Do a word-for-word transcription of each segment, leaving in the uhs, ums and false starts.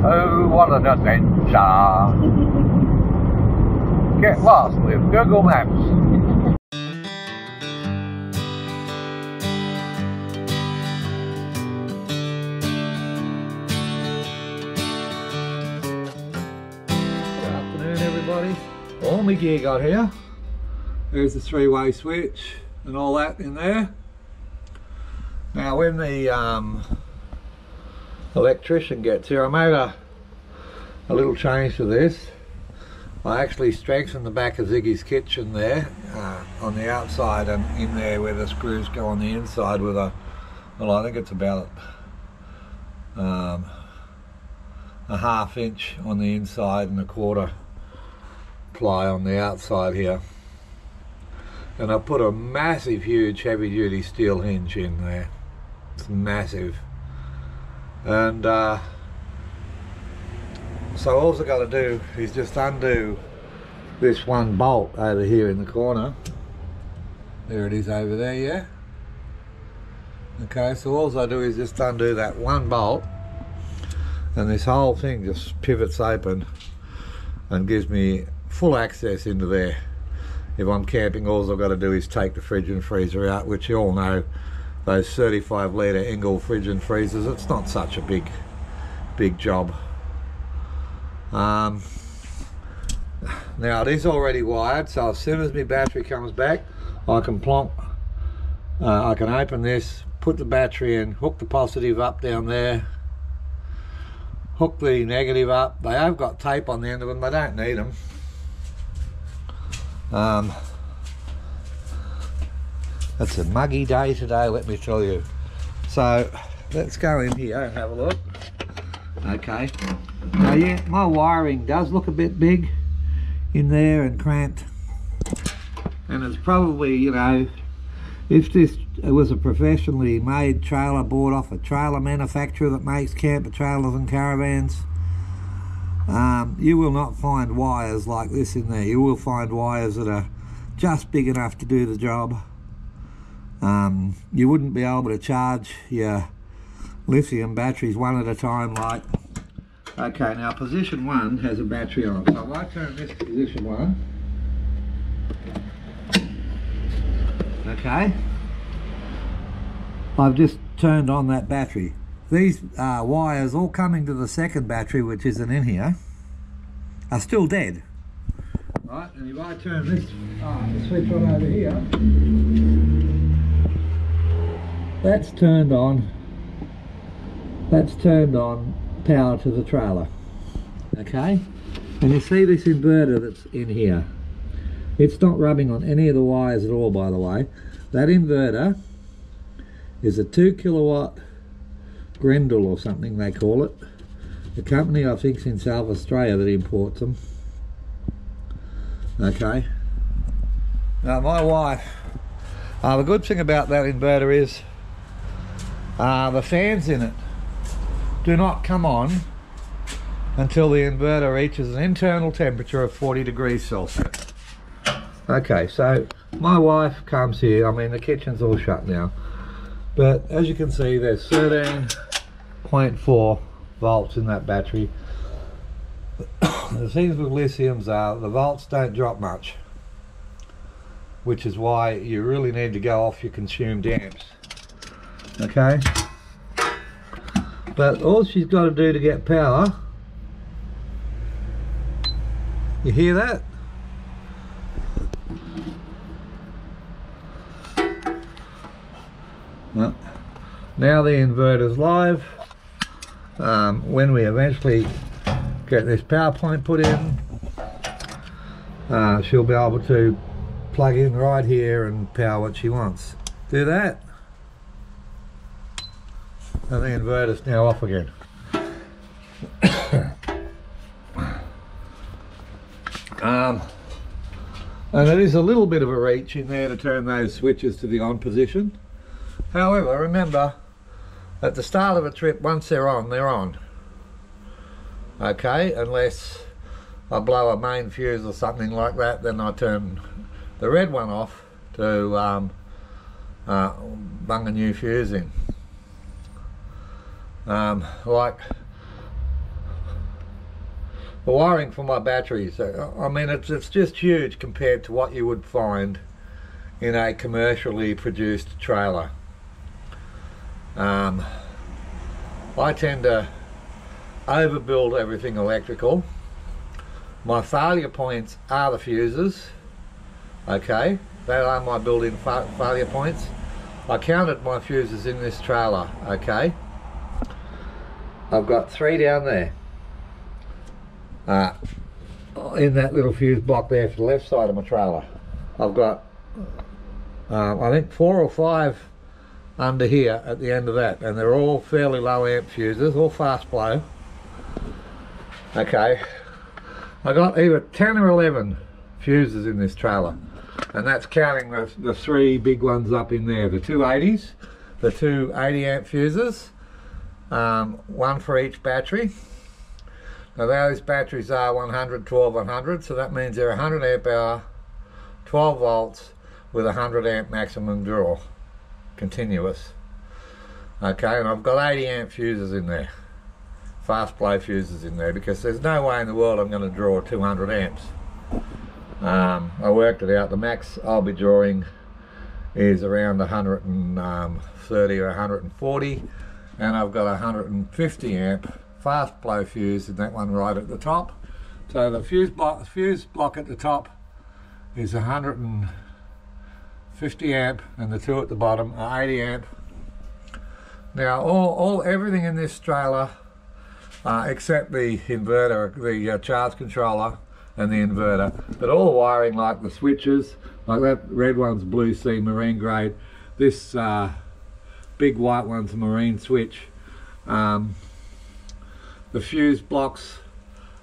Oh, what an adventure. Get lost with Google Maps. Only gear got here. There's the three-way switch and all that in there. Now when the um, electrician gets here, I made a, a little change to this. I actually strengthened the back of Ziggy's kitchen there uh, on the outside, and in there where the screws go on the inside with a, well, I think it's about um, a half inch on the inside and a quarter ply on the outside here, and I put a massive huge heavy duty steel hinge in there. It's massive. And uh, so all I've got to do is just undo this one bolt over here in the corner. There it is over there. Yeah, okay, so all I do is just undo that one bolt and this whole thing just pivots open and gives me full access into there. If I'm camping, all I've got to do is take the fridge and freezer out, which you all know, those thirty-five litre Engel fridge and freezers, it's not such a big big job. Um, now it is already wired, so as soon as my battery comes back, I can plonk, uh, I can open this, put the battery in, hook the positive up down there, hook the negative up. They have got tape on the end of them, they don't need them. Um, it's a muggy day today, let me tell you. So let's go in here and have a look. Okay, now yeah, my wiring does look a bit big in there and cramped, and it's probably, you know, if this was a professionally made trailer bought off a trailer manufacturer that makes camper trailers and caravans, Um, you will not find wires like this in there. You will find wires that are just big enough to do the job. Um, you wouldn't be able to charge your lithium batteries one at a time like. Okay, now position one has a battery on it. So if I turn this to position one. Okay. I've just turned on that battery. These uh, wires all coming to the second battery, which isn't in here, are still dead. Right, and if I turn this ah, the switch on over here, that's turned on, that's turned on power to the trailer. Okay, and you see this inverter that's in here, it's not rubbing on any of the wires at all, by the way. That inverter is a two kilowatt Grendel or something they call it. The company, I think, is in South Australia that imports them. Okay. Now my wife, uh, the good thing about that inverter is uh, the fans in it do not come on until the inverter reaches an internal temperature of forty degrees Celsius. Okay, so my wife comes here. I mean, the kitchen's all shut now, but as you can see, there's thirteen point four volts in that battery. The things with lithiums are the volts don't drop much, which is why you really need to go off your consumed amps. Okay, but all she's got to do to get power, you hear that? Well, now the inverter's live. Um, when we eventually get this power point put in, uh, she'll be able to plug in right here and power what she wants. Do that, and the inverter's now off again. um, and it is a little bit of a reach in there to turn those switches to the on position. However, remember, at the start of a trip, once they're on, they're on. Okay, unless I blow a main fuse or something like that, then I turn the red one off to um, uh, bung a new fuse in. Um, like the wiring for my batteries, I mean, it's, it's just huge compared to what you would find in a commercially produced trailer. Um, I tend to overbuild everything electrical. My failure points are the fuses, okay, they are my built-in fa failure points. I counted my fuses in this trailer, okay. I've got three down there, uh, in that little fuse block there for the left side of my trailer. I've got, um, I think, four or five under here at the end of that, and they're all fairly low amp fuses, all fast blow. Okay, I got either ten or eleven fuses in this trailer, and that's counting the, the three big ones up in there, the two eighties, the two eighty amp fuses, um, one for each battery. Now those batteries are one hundred, twelve, one hundred, so that means they're one hundred amp hour, twelve volts with one hundred amp maximum draw, continuous. Okay, and I've got eighty amp fuses in there, fast blow fuses in there, because there's no way in the world I'm going to draw two hundred amps. Um, I worked it out, the max I'll be drawing is around one hundred thirty or one hundred forty, and I've got a one hundred fifty amp fast blow fuse in that one right at the top. So the fuse block, fuse block at the top is one hundred fifty amp, and the two at the bottom are eighty amp. Now all, all everything in this trailer, uh, except the inverter, the uh, charge controller and the inverter, but all the wiring, like the switches, like that red one's Blue Sea marine grade, this uh, big white one's a marine switch, um, the fuse blocks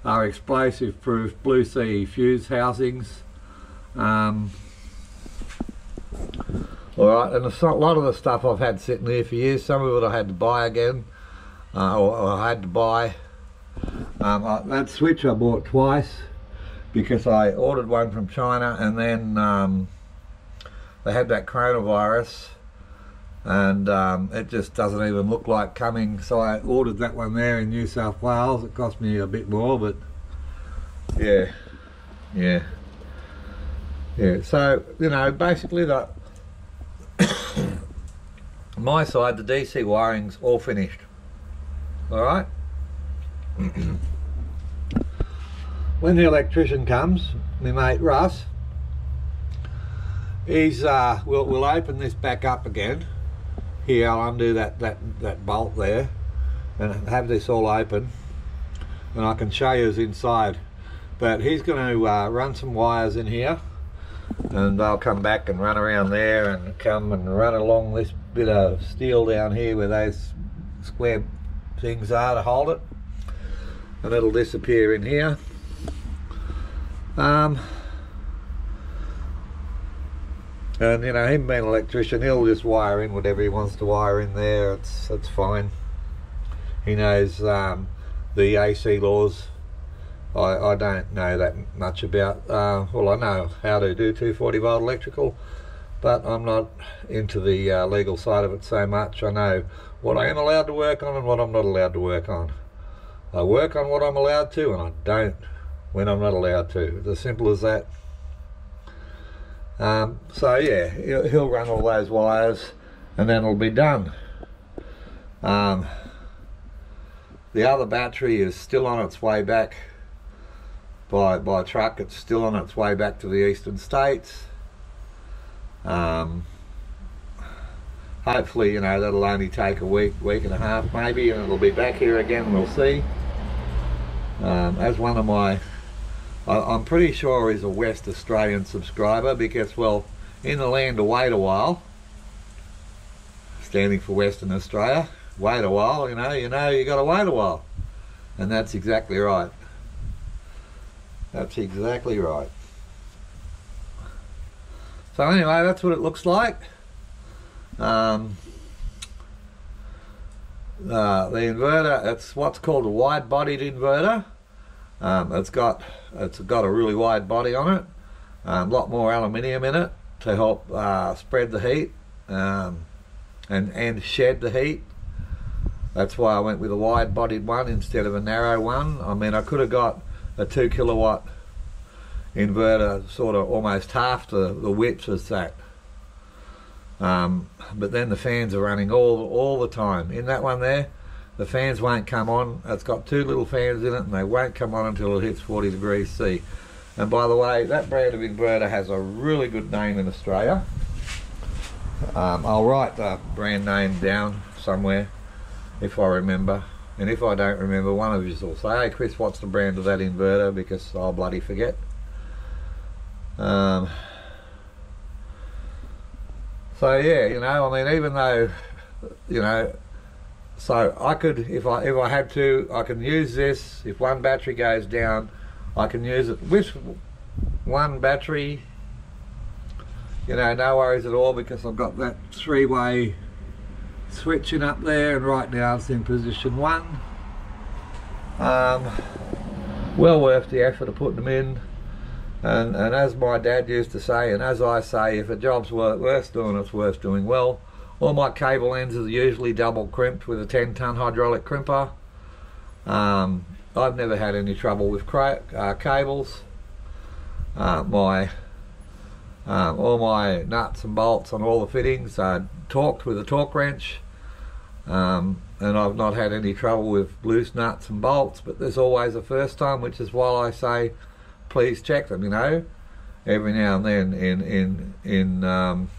are explosive proof Blue Sea fuse housings. um, Alright, and a lot of the stuff I've had sitting there for years, some of it I had to buy again, uh, or, or I had to buy. Um, I, that switch I bought twice, because I ordered one from China, and then um, they had that coronavirus, and um, it just doesn't even look like coming, so I ordered that one there in New South Wales. It cost me a bit more, but yeah, yeah, yeah, so, you know, basically that. My side, the D C wiring's all finished. Alright? When the electrician comes, my mate Russ, he's uh we'll, we'll open this back up again. Here, I'll undo that, that, that bolt there and have this all open, and I can show you who's inside. But he's going to uh, run some wires in here, and they'll come back and run around there and come and run along this bit of steel down here where those square things are to hold it, and it'll disappear in here. Um, and you know, him being an electrician, he'll just wire in whatever he wants to wire in there. It's, it's fine. He knows um, the A C laws. I, I don't know that much about, uh, well, I know how to do two forty volt electrical, but I'm not into the uh, legal side of it so much. I know what I am allowed to work on and what I'm not allowed to work on. I work on what I'm allowed to, and I don't when I'm not allowed to. It's as simple as that. Um, so yeah, he'll, he'll run all those wires, and then it'll be done. Um, the other battery is still on its way back. By, by truck, it's still on its way back to the eastern states. Um, hopefully, you know, that'll only take a week, week and a half maybe, and it'll be back here again, we'll see. Um, as one of my, I, I'm pretty sure he's a West Australian subscriber, because, well, in the land of wait a while, standing for Western Australia, wait a while, you know, you know you gotta wait a while. And that's exactly right. That's exactly right. So anyway, that's what it looks like. Um, uh, the inverter, it's what's called a wide-bodied inverter. Um, it's got it's got a really wide body on it. Um, a lot more aluminium in it to help uh, spread the heat, um, and and shed the heat. That's why I went with a wide-bodied one instead of a narrow one. I mean, I could have got a two kilowatt inverter, sort of almost half the, the width as that. Um, but then the fans are running all all the time. In that one there, the fans won't come on. It's got two little fans in it, and they won't come on until it hits forty degrees C. And by the way, that brand of inverter has a really good name in Australia. Um, I'll write the brand name down somewhere if I remember. And if I don't remember, one of you will say, hey Chris, what's the brand of that inverter? Because I'll bloody forget. Um, so yeah, you know, I mean, even though, you know, so I could, if I if I had to, I can use this. If one battery goes down, I can use it with one battery, you know, no worries at all, because I've got that three-way switching up there, and right now it's in position one. Um, well worth the effort of putting them in, and, and as my dad used to say, and as I say, if a job's worth doing, it's worth doing well. All my cable ends are usually double crimped with a ten ton hydraulic crimper. Um, I've never had any trouble with cra uh, cables. Uh, my um, all my nuts and bolts on all the fittings are torqued with a torque wrench, um, and I've not had any trouble with loose nuts and bolts. But there's always a first time, which is why I say, please check them. You know, every now and then, in in in um,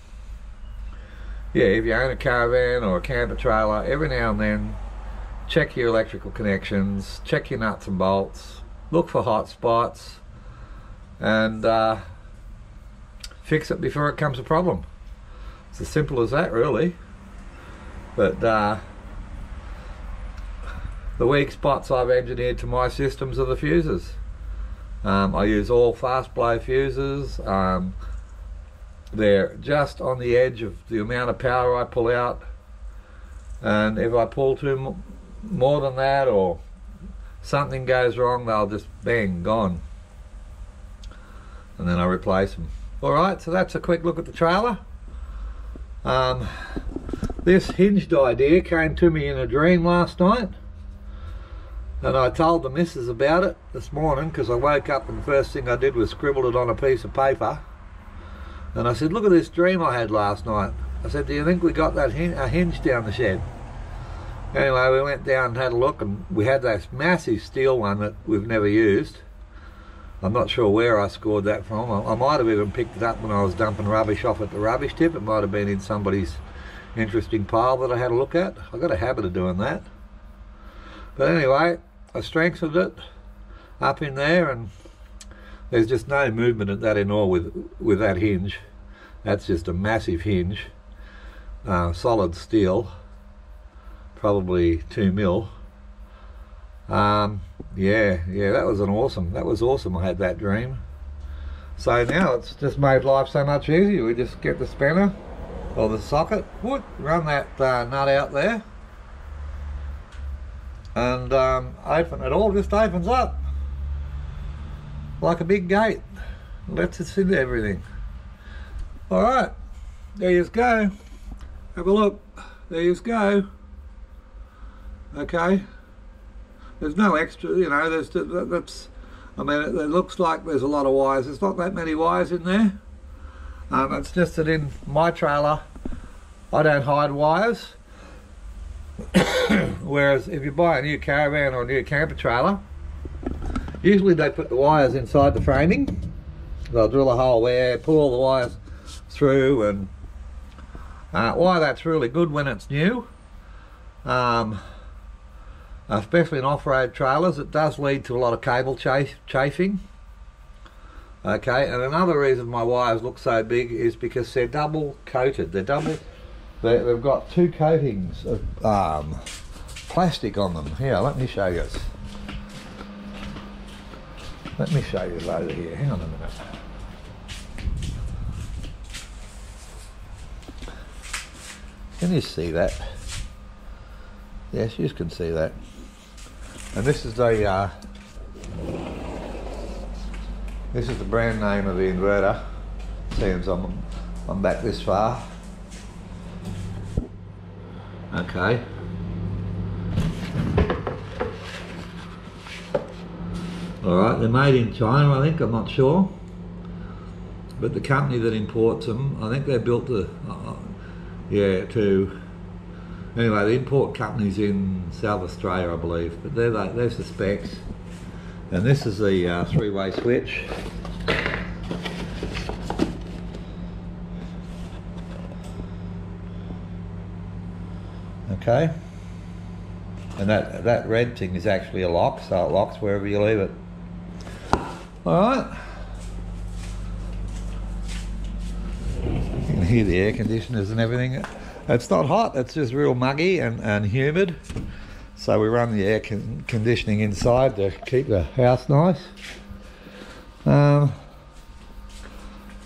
yeah, if you own a caravan or a camper trailer, every now and then, check your electrical connections, check your nuts and bolts, look for hot spots, and uh, fix it before it comes a problem. It's as simple as that, really. But uh, the weak spots I've engineered to my systems are the fuses. Um, I use all fast blow fuses. Um, they're just on the edge of the amount of power I pull out, and if I pull too more than that, or something goes wrong, they'll just bang, gone, and then I replace them. Alright, so that's a quick look at the trailer. Um, this hinged idea came to me in a dream last night, and I told the missus about it this morning, because I woke up and the first thing I did was scribble it on a piece of paper, and I said, look at this dream I had last night. I said, do you think we got that hin a hinge down the shed? Anyway, we went down and had a look, and we had this massive steel one that we've never used. I'm not sure where I scored that from. I, I might have even picked it up when I was dumping rubbish off at the rubbish tip. It might have been in somebody's interesting pile that I had a look at. I've got a habit of doing that. But anyway, I strengthened it up in there, and there's just no movement at that in all with, with that hinge. That's just a massive hinge, uh, solid steel. Probably two mil. Um, yeah, yeah, that was an awesome. That was awesome. I had that dream. So now it's just made life so much easier. We just get the spanner or the socket, whoop, run that uh, nut out there, and um, open it all. Just opens up like a big gate. Lets us into everything. All right, there you go. Have a look. There you go. Okay, there's no extra, you know, there's, that's, I mean, it, it looks like there's a lot of wires. There's not that many wires in there. Um, it's just that in my trailer, I don't hide wires. Whereas if you buy a new caravan or a new camper trailer, usually they put the wires inside the framing. They'll drill a hole there, pull all the wires through, and uh, why that's really good when it's new. Um, Especially in off-road trailers, it does lead to a lot of cable chaf chafing. Okay, and another reason my wires look so big is because they're double coated. They're double. They're, they've got two coatings of um, plastic on them. Here, let me show you. Let me show you over here. Hang on a minute. Can you see that? Yes, you can see that. And this is the uh, this is the brand name of the inverter. Seems I'm I'm back this far. Okay. Alright, they're made in China, I think, I'm not sure. But the company that imports them, I think they're built to, uh, yeah, to, anyway, the import company's in South Australia, I believe, but they're, the, there's the specs. And this is the uh, three-way switch. Okay. And that, that red thing is actually a lock, so it locks wherever you leave it. Alright. You can hear the air conditioners and everything. It's not hot, it's just real muggy and, and humid. So we run the air con conditioning inside to keep the house nice. Um,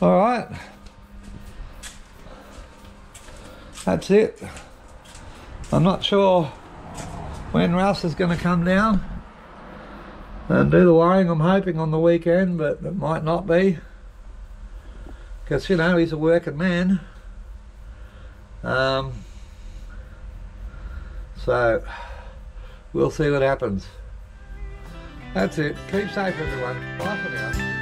Alright. That's it. I'm not sure when Russ is going to come down and do the wiring. I'm hoping on the weekend, but it might not be, because you know he's a working man. Um, so we'll see what happens. That's it. Keep safe, everyone. Bye for now.